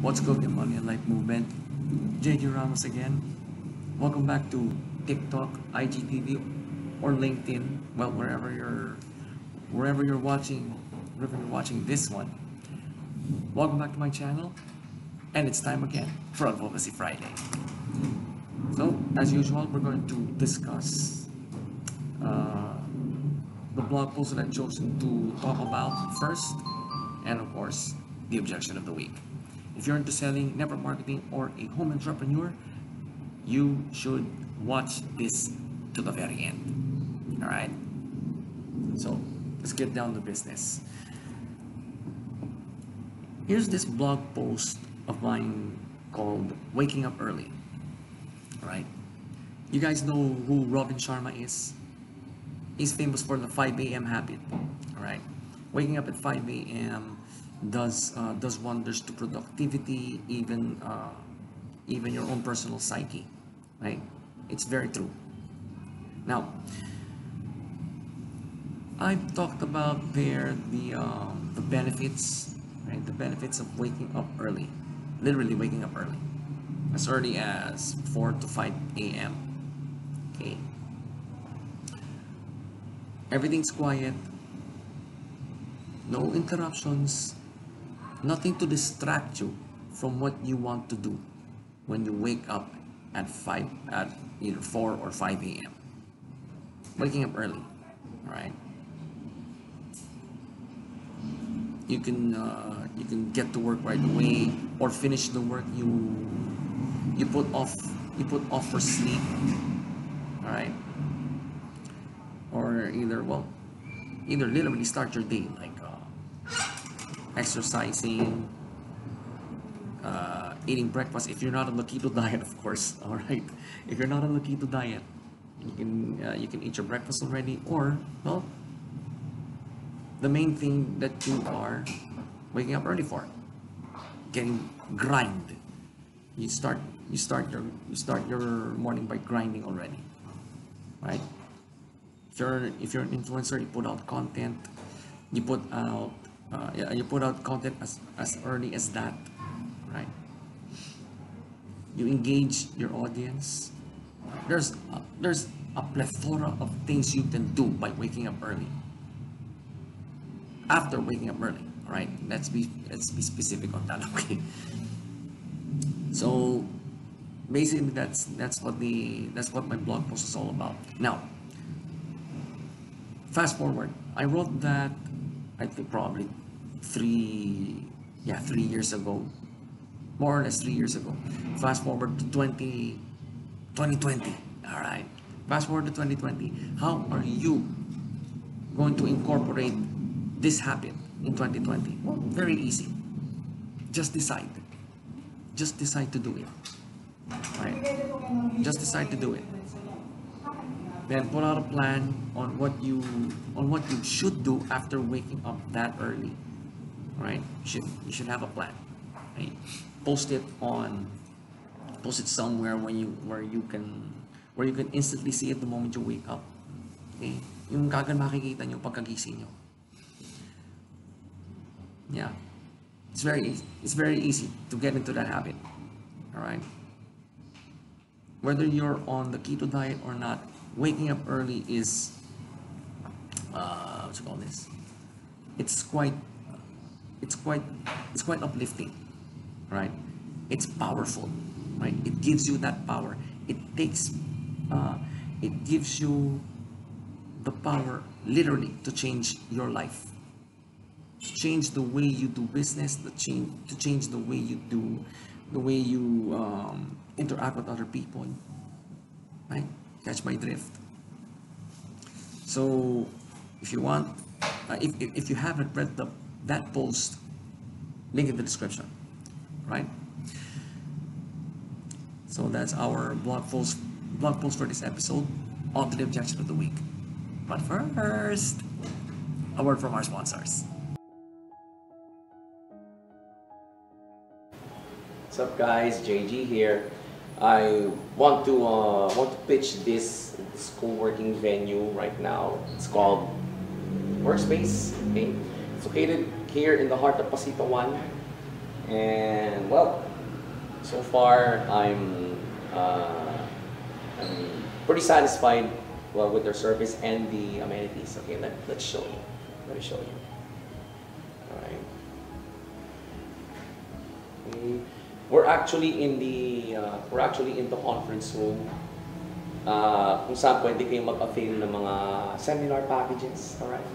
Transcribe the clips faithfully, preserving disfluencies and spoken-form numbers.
What's good, Himalayan Life Movement? J G. Ramos again. Welcome back to TikTok, I G T V, or LinkedIn. Well, wherever you're, wherever you're watching, wherever you're watching this one. Welcome back to my channel, and it's time again for Advocacy Friday. So, as usual, we're going to discuss uh, the blog post that I've chosen to talk about first, and of course, the objection of the week. If you're into selling, network marketing, or a home entrepreneur, you should watch this to the very end. All right? So, let's get down to business. Here's this blog post of mine called Waking Up Early. All right? You guys know who Robin Sharma is? He's famous for the five A M habit. All right? Waking up at five A M does uh, does wonders to productivity, even uh, even your own personal psyche, right? It's very true. Now, I've talked about there the uh, the benefits, right? The benefits of waking up early, literally waking up early, as early as four to five A M Okay. Everything's quiet. No interruptions. Nothing to distract you from what you want to do when you wake up at five, at either four or five a m. Waking up early, all right. You can uh, you can get to work right away or finish the work you you put off you put off for sleep, all right. Or either well, either literally start your day like uh, exercising. Uh, eating breakfast if you're not on the keto diet, of course. All right, if you're not on the keto diet, you can uh, you can eat your breakfast already, or well, the main thing that you are waking up early for, getting grind. You start you start your you start your morning by grinding already, right? If you're if you're an influencer, you put out content, you put out uh, yeah, you put out content as as early as that. Right, you engage your audience. There's a, there's a plethora of things you can do by waking up early. After waking up early, all right. Let's be let's be specific on that, okay? So basically, that's that's what the that's what my blog post is all about. Now, fast forward. I wrote that I think probably three yeah three years ago. More or less three years ago. Fast forward to twenty twenty. All right. Fast forward to twenty twenty. How are you going to incorporate this habit in twenty twenty? Well, very easy. Just decide. Just decide to do it. All right. Just decide to do it. Then put out a plan on what you on what you should do after waking up that early. All right. You should you should have a plan. Right. Post it on, post it somewhere when you where you can where you can instantly see it the moment you wake up. Okay, yung kagan makikita nyo pagkagising nyo. Yeah, it's very it's very easy to get into that habit. All right. Whether you're on the keto diet or not, waking up early is uh, what you call this? It's quite it's quite it's quite uplifting. Right, it's powerful. Right, it gives you that power. It takes, uh, it gives you the power literally to change your life, to change the way you do business, to change to change the way you do, the way you um, interact with other people. Right, catch my drift. So, if you want, uh, if, if if you haven't read the that post, link in the description. Right, so that's our blog post blog post for this episode. On to the objection of the week, but first, a word from our sponsors. What's up, guys? J G here. I want to uh, want to pitch this this co-working venue right now. It's called Workspace. Okay, it's located here in the heart of Pasitawan. And well, so far I'm uh, I'm pretty satisfied well with their service and the amenities. Okay, let, let's show you. Let me show you. All right. Okay. We're actually in the uh, we're actually in the conference room. Uh, kung saan pwede kayong mag-avail ng mga seminar packages. All right.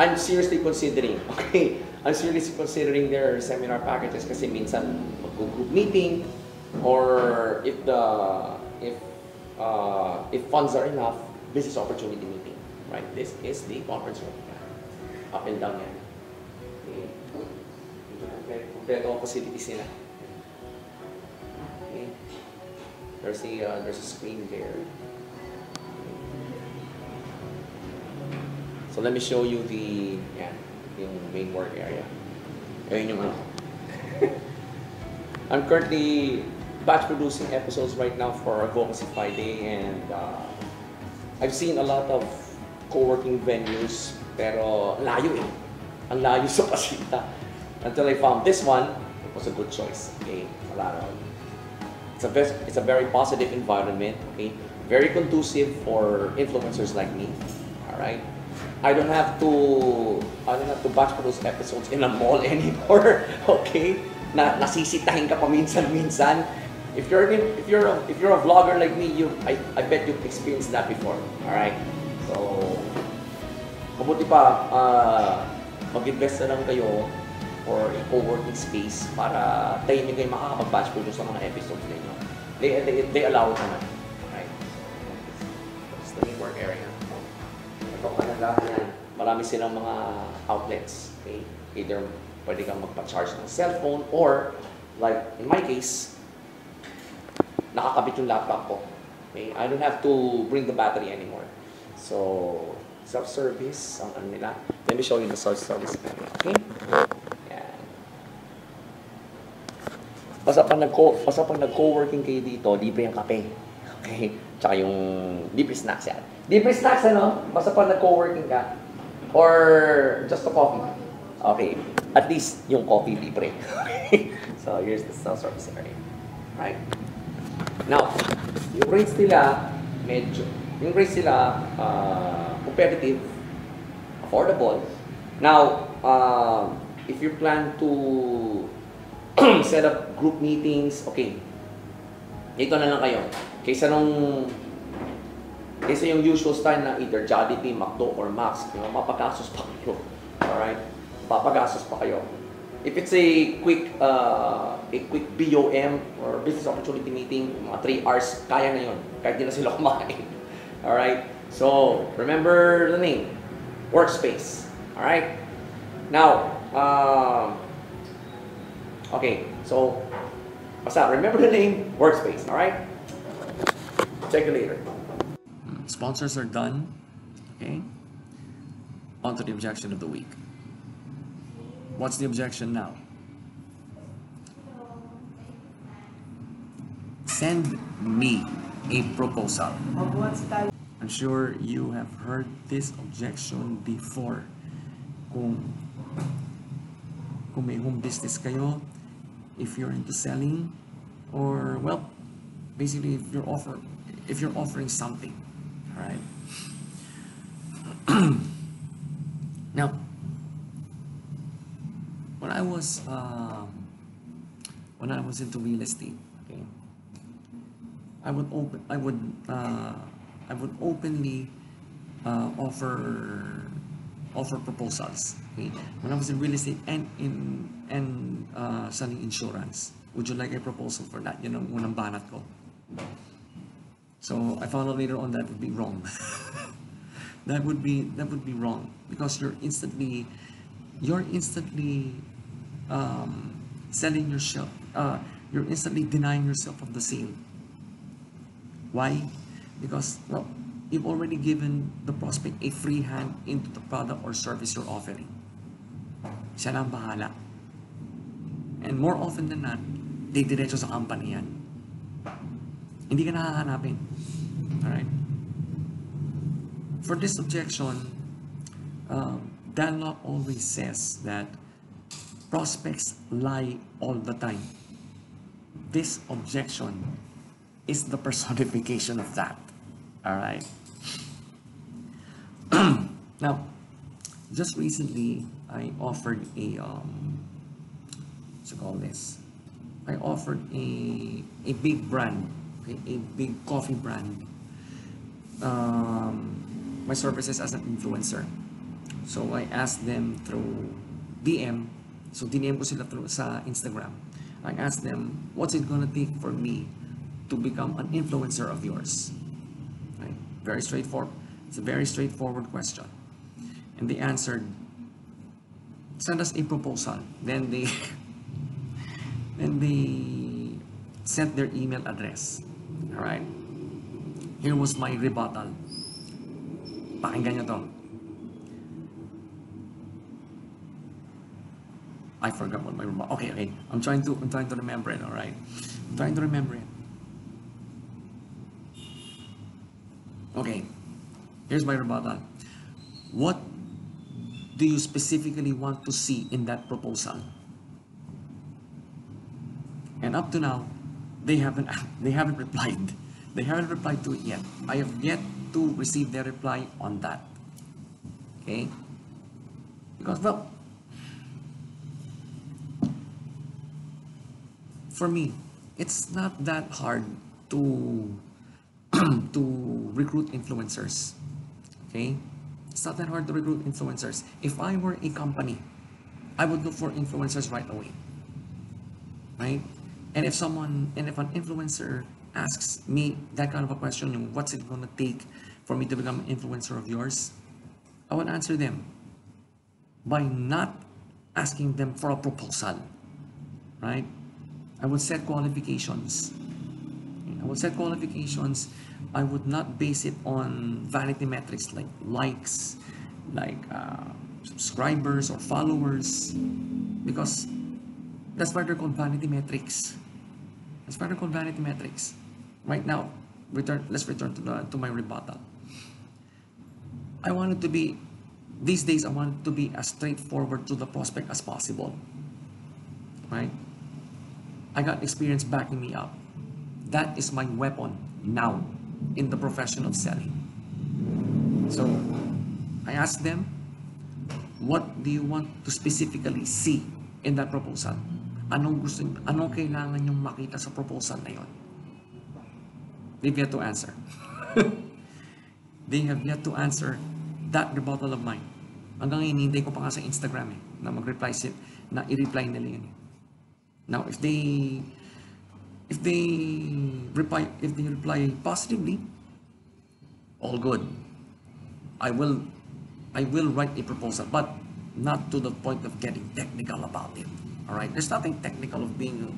I'm seriously considering. Okay. I'm seriously considering their seminar packages kasi minsan mag-group meeting or if the if uh, if funds are enough, business opportunity meeting. Right. This is the conference room. Up and down yan. Okay. Very complete facilities nila. There's a, uh, there's a screen there. So let me show you the, yeah, yung main work area. Ayun yung ano. I'm currently batch producing episodes right now for Advocacy Friday, and uh, I've seen a lot of co-working venues, pero layo eh. Ang layo sa Pasita. Until I found this one, it was a good choice. Okay, wala ron. It's a, best, it's a very positive environment, okay? Very conducive for influencers like me, all right? I don't have to, I don't have to batch produce episodes in a mall anymore, okay? Na nasisitahin ka pa minsan-minsan. If you're in, if you're a, if you're a vlogger like me, you, I, I bet you've experienced that before, all right? So, mabuti pa, uh, mag-invest na lang kayo or a co-working space para tayo nyo kayo makakapag-batch produce ng mga episodes ninyo. They, they, they allow it naman. Alright. That's the main work area. Ito ka na lahat. Marami silang mga outlets. Okay? Either pwede kang magpa-charge ng cellphone or like in my case, nakakabit yung laptop ko. Okay? I don't have to bring the battery anymore. So, self-service, ang ano nila. Let me show you the self-service menu. Okay? Basta pag nag-co, basta pag nag-co-working kayo dito, libre ang kape. Okay? Tsaka yung libre snacks yan. Libre snacks, ano? Basta pag nag-co-working ka. Or just a coffee. Okay. At least yung coffee libre. Okay? So, here's the self-service area. Right? Now, yung rates nila, medyo, yung rates nila, uh, competitive, affordable. Now, uh, if you plan to set up group meetings, okay, ito na lang kayo. Kaysa nung, kaysa yung usual style na either Jollibee, McDo, or Max, yung mapapagasos pa kayo. Alright? Mapapagasos pa kayo. If it's a quick, uh, a quick B O M or business opportunity meeting, mga three hours, kaya na yun. Kahit di na sila kumain. Alright? So, remember the name. Workspace. Alright? Now, um, uh, okay, so, what's up? Remember the name, Workspace, all right? Check it later. Sponsors are done, okay? On to the objection of the week. What's the objection now? Send me a proposal. Of what style? I'm sure you have heard this objection before. Kung, kung may home business kayo, if you're into selling, or well, basically if you're offer, if you're offering something, all right. Now, when I was um, when I was into real estate, okay, I would open, I would, uh, I would openly uh, offer offer proposals. Okay, when I was in real estate and in and uh, selling insurance, would you like a proposal for that? Yun ang unang banat ko. So I found out later on that would be wrong. that would be that would be wrong because you're instantly you're instantly um, selling yourself. Uh, you're instantly denying yourself of the sale. Why? Because well, you've already given the prospect a free hand into the product or service you're offering. Siya lang bahala. And more often than not, they diretso sa company yan. Hindi ka nakahanapin. Alright? For this objection, uh, Dan Lok always says that prospects lie all the time. This objection is the personification of that. All right. Now, just recently, I offered a um, what's it called this? I offered a a big brand, okay, a big coffee brand, um, my services as an influencer. So I asked them through D M. So D M ko sila through sa Instagram. I asked them, what's it gonna take for me to become an influencer of yours? Right? Very straightforward. It's a very straightforward question. And they answered, send us a proposal. Then they then they sent their email address. Alright? Here was my rebuttal. Pakinggan nyo to. I forgot what my rebuttal. Okay, okay. I'm trying to I'm trying to remember it, alright? I'm trying to remember it. Okay. Here's my rebuttal. What do you specifically want to see in that proposal? And up to now, they haven't they haven't replied. They haven't replied to it yet. I have yet to receive their reply on that. Okay? Because, well, for me, it's not that hard to to recruit influencers. Okay? It's not that hard to recruit influencers. If I were a company, I would look for influencers right away. Right? And if someone, and if an influencer asks me that kind of a question, what's it gonna take for me to become an influencer of yours? I would answer them by not asking them for a proposal. Right? I would set qualifications. I would set qualifications. I would not base it on vanity metrics like likes, like uh, subscribers or followers, because that's why they're called vanity metrics. That's why they're called vanity metrics. Right now, return. Let's return to the to my rebuttal. I wanted to be, these days, I wanted to be as straightforward to the prospect as possible. Right? I got experience backing me up. That is my weapon now in the profession of selling. So I asked them, what do you want to specifically see in that proposal? Anong gusto, anong kailangan yung makita sa proposal na yon? They've yet to answer. They have yet to answer that rebuttal of mine. Hanggang hinihintay ko pa nga sa Instagram eh, na mag-reply sila, na i-reply nila yun. Now, if they If they reply, if they reply positively, all good. I will, I will write a proposal, but not to the point of getting technical about it. All right. There's nothing technical of being,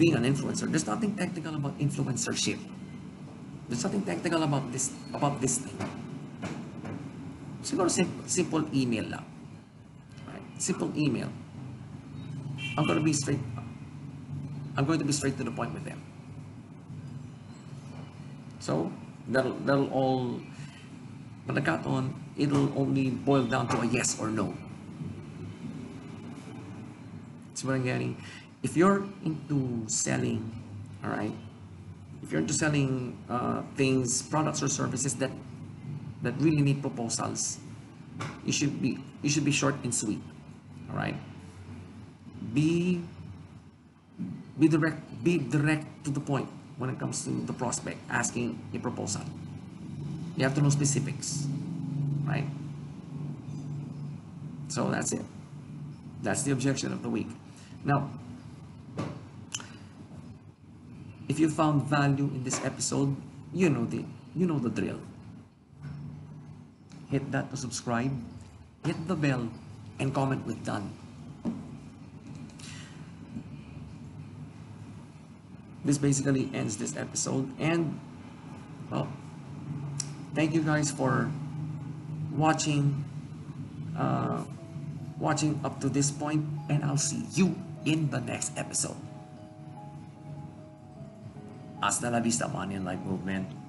being an influencer. There's nothing technical about influencership. There's nothing technical about this, about this thing. Siguro simple, simple email lang. All right. Simple email. I'm gonna be straight. I'm going to be straight to the point with them. So that'll, that'll all, but I got on, it'll only boil down to a yes or no. That's what I'm getting. If you're into selling, all right, if you're into selling uh, things, products or services that that really need proposals, you should be you should be short and sweet. All right, be. Be direct, be direct to the point when it comes to the prospect asking a proposal. You have to know specifics, right? So that's it. That's the objection of the week. Now, if you found value in this episode, you know the, you know the drill. Hit that to subscribe, hit the bell, and comment with done. This basically ends this episode, and well, thank you guys for watching uh, watching up to this point, and I'll see you in the next episode. Hasta la vista, money and life movement.